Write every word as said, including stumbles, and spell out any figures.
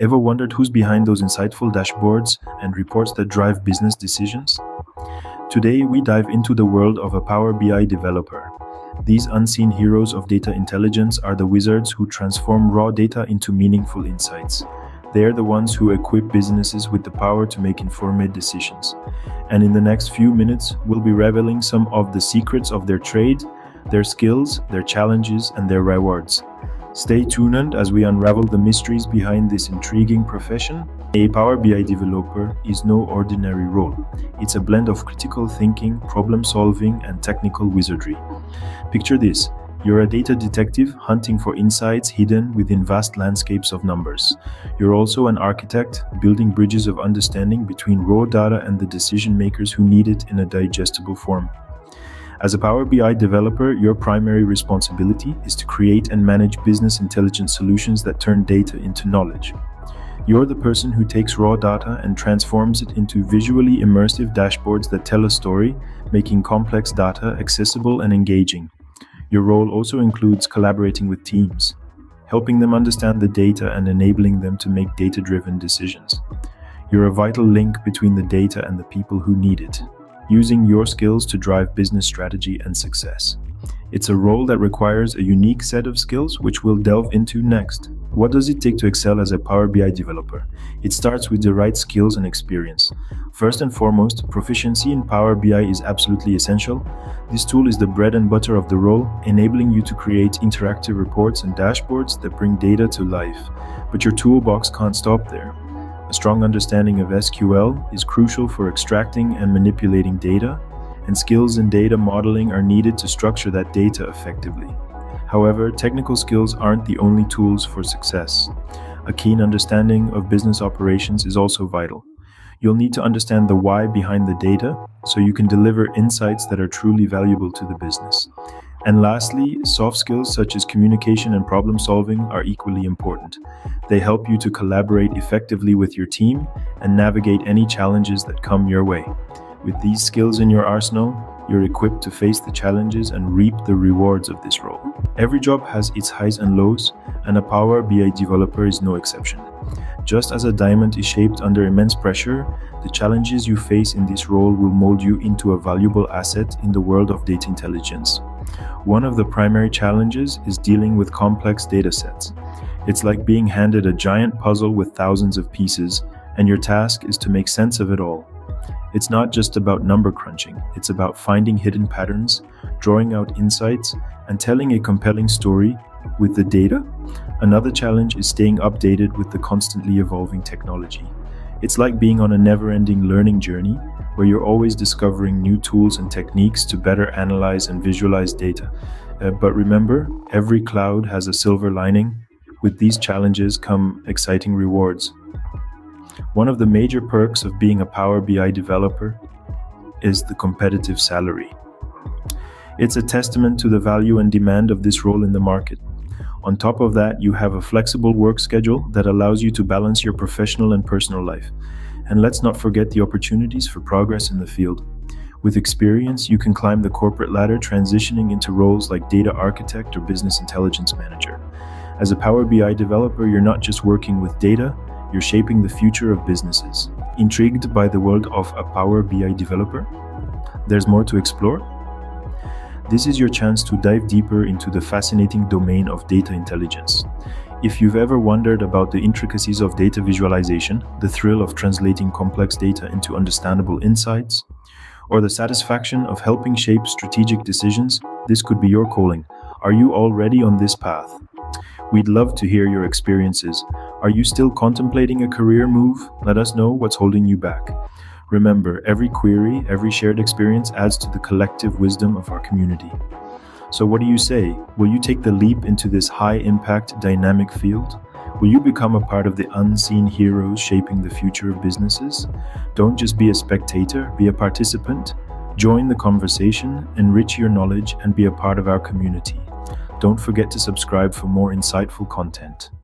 Ever wondered who's behind those insightful dashboards and reports that drive business decisions? Today, we dive into the world of a Power B I developer. These unseen heroes of data intelligence are the wizards who transform raw data into meaningful insights. They are the ones who equip businesses with the power to make informed decisions. And in the next few minutes, we'll be revealing some of the secrets of their trade, their skills, their challenges, and their rewards. Stay tuned as we unravel the mysteries behind this intriguing profession. A Power B I developer is no ordinary role. It's a blend of critical thinking, problem solving, and technical wizardry. Picture this. You're a data detective hunting for insights hidden within vast landscapes of numbers. You're also an architect building bridges of understanding between raw data and the decision makers who need it in a digestible form. As a Power B I developer, your primary responsibility is to create and manage business intelligence solutions that turn data into knowledge. You're the person who takes raw data and transforms it into visually immersive dashboards that tell a story, making complex data accessible and engaging. Your role also includes collaborating with teams, helping them understand the data and enabling them to make data-driven decisions. You're a vital link between the data and the people who need it, using your skills to drive business strategy and success. It's a role that requires a unique set of skills, which we'll delve into next. What does it take to excel as a Power B I developer? It starts with the right skills and experience. First and foremost, proficiency in Power B I is absolutely essential. This tool is the bread and butter of the role, enabling you to create interactive reports and dashboards that bring data to life. But your toolbox can't stop there. A strong understanding of S Q L is crucial for extracting and manipulating data, and skills in data modeling are needed to structure that data effectively. However, technical skills aren't the only tools for success. A keen understanding of business operations is also vital. You'll need to understand the why behind the data so you can deliver insights that are truly valuable to the business. And lastly, soft skills such as communication and problem solving are equally important. They help you to collaborate effectively with your team and navigate any challenges that come your way. With these skills in your arsenal, you're equipped to face the challenges and reap the rewards of this role. Every job has its highs and lows, and a Power B I developer is no exception. Just as a diamond is shaped under immense pressure, the challenges you face in this role will mold you into a valuable asset in the world of data intelligence. One of the primary challenges is dealing with complex datasets. It's like being handed a giant puzzle with thousands of pieces, and your task is to make sense of it all. It's not just about number crunching, it's about finding hidden patterns, drawing out insights, and telling a compelling story with the data. Another challenge is staying updated with the constantly evolving technology. It's like being on a never-ending learning journey where you're always discovering new tools and techniques to better analyze and visualize data. Uh, but remember, every cloud has a silver lining. With these challenges come exciting rewards. One of the major perks of being a Power B I developer is the competitive salary. It's a testament to the value and demand of this role in the market. On top of that, you have a flexible work schedule that allows you to balance your professional and personal life. And let's not forget the opportunities for progress in the field. With experience, you can climb the corporate ladder, transitioning into roles like data architect or business intelligence manager. As a Power B I developer, you're not just working with data, you're shaping the future of businesses. Intrigued by the world of a Power B I developer? There's more to explore? This is your chance to dive deeper into the fascinating domain of data intelligence. If you've ever wondered about the intricacies of data visualization, the thrill of translating complex data into understandable insights, or the satisfaction of helping shape strategic decisions, this could be your calling. Are you already on this path? We'd love to hear your experiences. Are you still contemplating a career move? Let us know what's holding you back. Remember, every query, every shared experience adds to the collective wisdom of our community. So what do you say? Will you take the leap into this high-impact, dynamic field? Will you become a part of the unseen heroes shaping the future of businesses? Don't just be a spectator, be a participant. Join the conversation, enrich your knowledge, and be a part of our community. Don't forget to subscribe for more insightful content.